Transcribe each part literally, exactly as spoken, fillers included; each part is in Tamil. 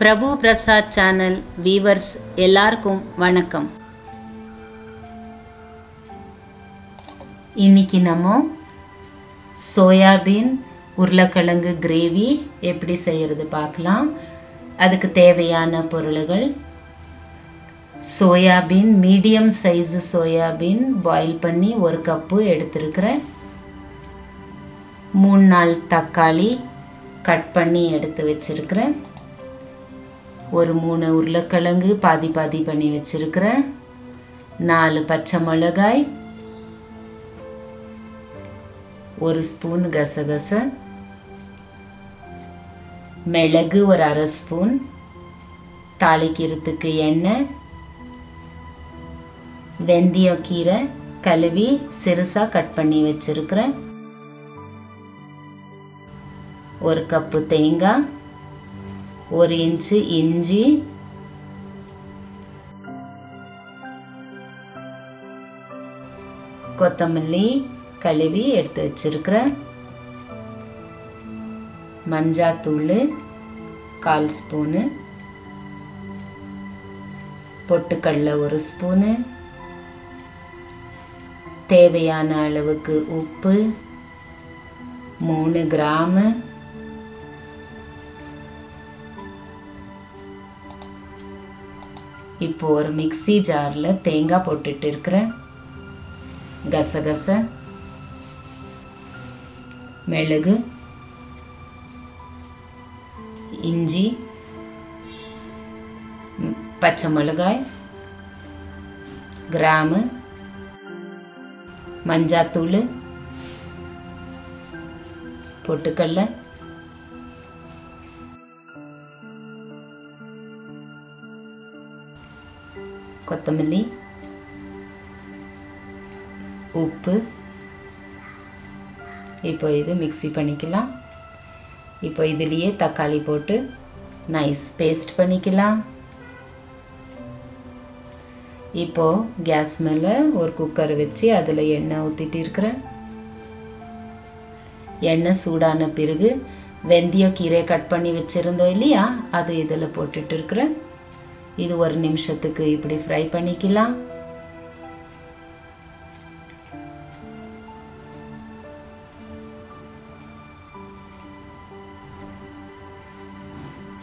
பிரபு பிரசாத் சேனல் வீவர்ஸ் எல்லாருக்கும் வணக்கம். இன்னைக்கு நம்ம சோயாபீன் உருளைக்கிழங்கு கிரேவி எப்படி செய்யறது பார்க்கலாம். அதுக்கு தேவையான பொருட்கள்: soybean, medium size soybean boil பண்ணி ஒரு கப்பு எடுத்துருக்கிறேன். மூணு நாள் தக்காளி கட் பண்ணி எடுத்து வச்சிருக்கிறேன். ஒரு மூணு உருளைக்கிழங்கு பாதி பாதி பண்ணி வச்சிருக்கிறேன். நாலு பச்சை மிளகாய், ஒரு ஸ்பூன் கசகச, மிளகு ஒரு அரை ஸ்பூன், தாளிக்கிறதுக்கு எண்ணெய், வெந்தய கீரை கழுவி சிறுசா கட் பண்ணி வச்சிருக்கிறேன், ஒரு கப்பு தேங்காய், ஒரு இன்ச்சு இஞ்சி, கொத்தமல்லி கழுவி எடுத்து வச்சிருக்கிறேன், மஞ்சாத்தூள் கால் ஸ்பூனு, பொட்டுக்கடலை ஒரு ஸ்பூனு, தேவையான அளவுக்கு உப்பு, மூணு கிராமு இப்போ ஒரு மிக்சி ஜாரில் தேங்காய் போட்டுட்டு இருக்கிறேன். கசகச, மிளகு, இஞ்சி, பச்சை மிளகாய், கிராமு, மஞ்சாத்தூள், பொட்டுக்கடலை, கொத்தமல்லி, உப்பு. இப்போ இது மிக்ஸி பண்ணிக்கலாம். இப்போ இதுலேயே தக்காளி போட்டு நைஸ் பேஸ்ட் பண்ணிக்கலாம். இப்போ கேஸ் மேலே ஒரு குக்கர் வச்சு அதில் எண்ணெய் ஊற்றிட்டு இருக்கிறேன். எண்ணெய் சூடான பிறகு வெந்தய கீரை கட் பண்ணி வச்சுருந்தோம் இல்லையா, அது இதில் போட்டுட்டு இருக்கிறேன். இது ஒரு நிமிஷத்துக்கு இப்படி ஃப்ரை பண்ணிக்கலாம்.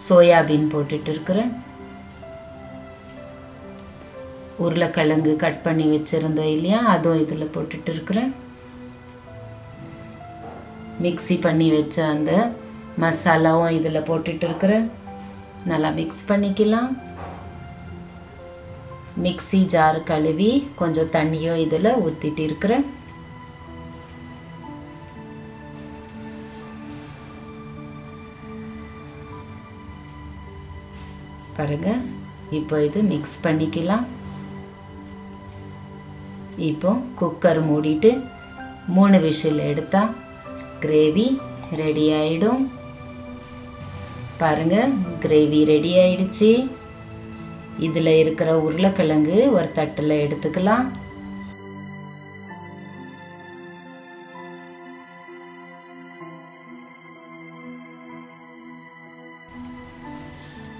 சோயாபீன் போட்டுட்டு இருக்கிறேன். உருளைக்கிழங்கு கட் பண்ணி வச்சிருந்தோம் இல்லையா, அதுவும் இதில் போட்டுட்டு இருக்கிறேன். மிக்ஸி பண்ணி வச்ச அந்த மசாலாவும் இதில் போட்டுட்டு இருக்கிறேன். நல்லா மிக்ஸ் பண்ணிக்கலாம். மிக்ஸி ஜார் கழுவி கொஞ்சம் தண்ணியும் இதில் ஊற்றிட்டு இருக்கிறேன். பாருங்க, இப்போ இது மிக்ஸ் பண்ணிக்கலாம். இப்போ குக்கர் மூடிட்டு மூணு விசில் எடுத்தா கிரேவி ரெடி ஆயிடும். பாருங்க, கிரேவி ரெடி ஆயிடுச்சு. இதில் இருக்கிற உருளைக்கிழங்கு ஒரு தட்டில் எடுத்துக்கலாம்.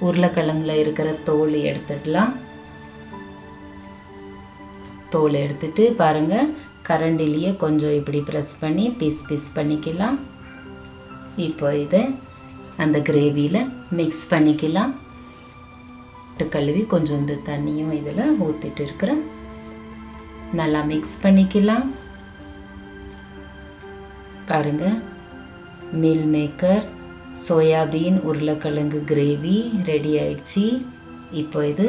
உருளைக்கிழங்குல இருக்கிற தோல் எடுத்துடலாம். தோல் எடுத்துட்டு பாருங்க, கரண்டிலேயே கொஞ்சம் இப்படி ப்ரெஸ் பண்ணி பீஸ் பீஸ் பண்ணிக்கலாம். இப்போ இதை அந்த கிரேவியில் மிக்ஸ் பண்ணிக்கலாம். கழுவி கொஞ்சம் இந்த தண்ணியும் இதில் ஊற்றிட்டு இருக்கிறேன். நல்லா மிக்ஸ் பண்ணிக்கலாம். பாருங்க, மீல் மேக்கர் சோயாபீன் உருளைக்கிழங்கு கிரேவி ரெடி ஆயிடுச்சு. இப்போ இது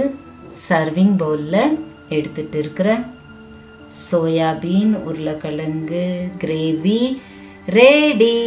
சர்விங் பவுலில் எடுத்துட்டு இருக்கிறேன். சோயாபீன் உருளைக்கிழங்கு கிரேவி ரெடி.